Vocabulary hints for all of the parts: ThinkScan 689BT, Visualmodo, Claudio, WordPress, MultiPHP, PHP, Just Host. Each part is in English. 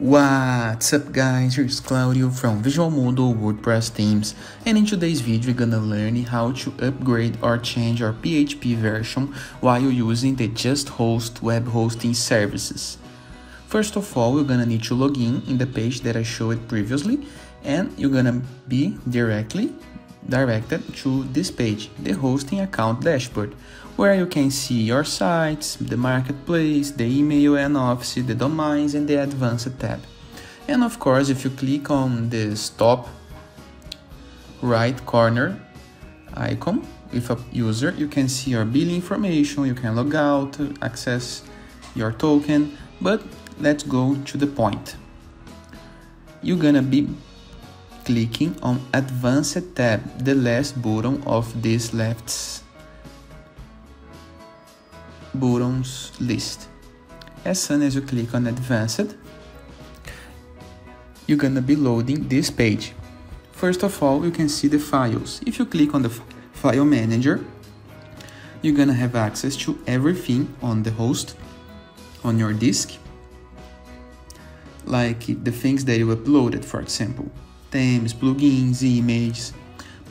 What's up guys, here's Claudio from Visualmodo WordPress Themes, and in today's video we're gonna learn how to upgrade or change our PHP version while using the Just Host web hosting services. First of all, we're gonna need to log in the page that I showed previously, and you're gonna be directed to this page, the hosting account dashboard, where you can see your sites, the marketplace, the email and office, the domains and the advanced tab. And of course, if you click on this top right corner icon with a user, you can see your billing information, you can log out, access your token, but let's go to the point. You're gonna be clicking on Advanced tab, the last button of this left buttons list. As soon as you click on Advanced, you're gonna be loading this page. First of all, you can see the files. If you click on the file manager, you're gonna have access to everything on the host, on your disk, like the things that you uploaded, for example. Themes, plugins, images,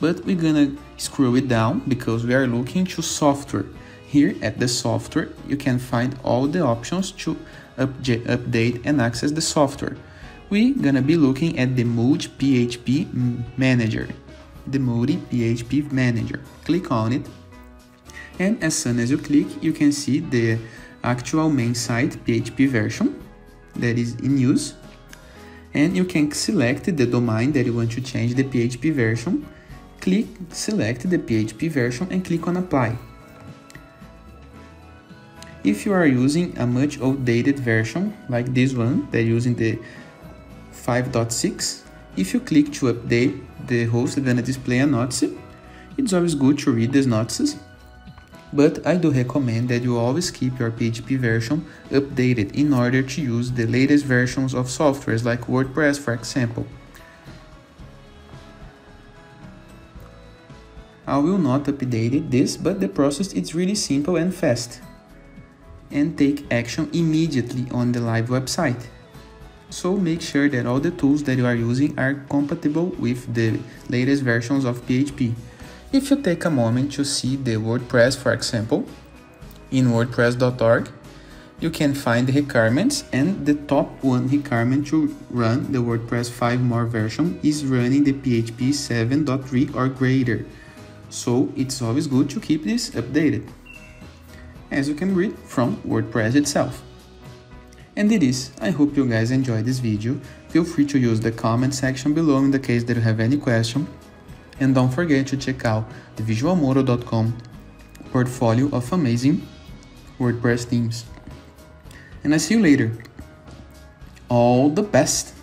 but we're gonna scroll it down because we are looking to software. Here at the software, you can find all the options to update and access the software. We're gonna be looking at the MultiPHP Manager. The MultiPHP Manager. Click on it, and as soon as you click, you can see the actual main site PHP version that is in use. And you can select the domain that you want to change the PHP version, select the PHP version and click on apply. If you are using a much outdated version, like this one, they're using the 5.6, if you click to update, the host is gonna display a notice. It's always good to read these notices, but I do recommend that you always keep your PHP version updated in order to use the latest versions of softwares like WordPress, for example. I will not update this, but the process is really simple and fast, and take action immediately on the live website. So make sure that all the tools that you are using are compatible with the latest versions of PHP. If you take a moment to see the WordPress, for example, in wordpress.org, you can find the requirements, and the top one requirement to run the WordPress 5 more version is running the PHP 7.3 or greater. So it's always good to keep this updated, as you can read from WordPress itself. And it is. I hope you guys enjoyed this video. Feel free to use the comment section below in the case that you have any question. And don't forget to check out the visualmodo.com portfolio of amazing WordPress themes. And I see you later. All the best!